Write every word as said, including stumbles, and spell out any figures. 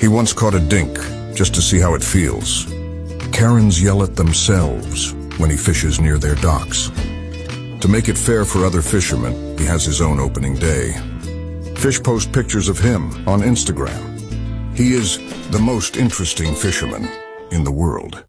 He once caught a dink just to see how it feels. Karens yell at themselves when he fishes near their docks. To make it fair for other fishermen, he has his own opening day. Fish post pictures of him on Instagram. He is the most interesting fisherman in the world.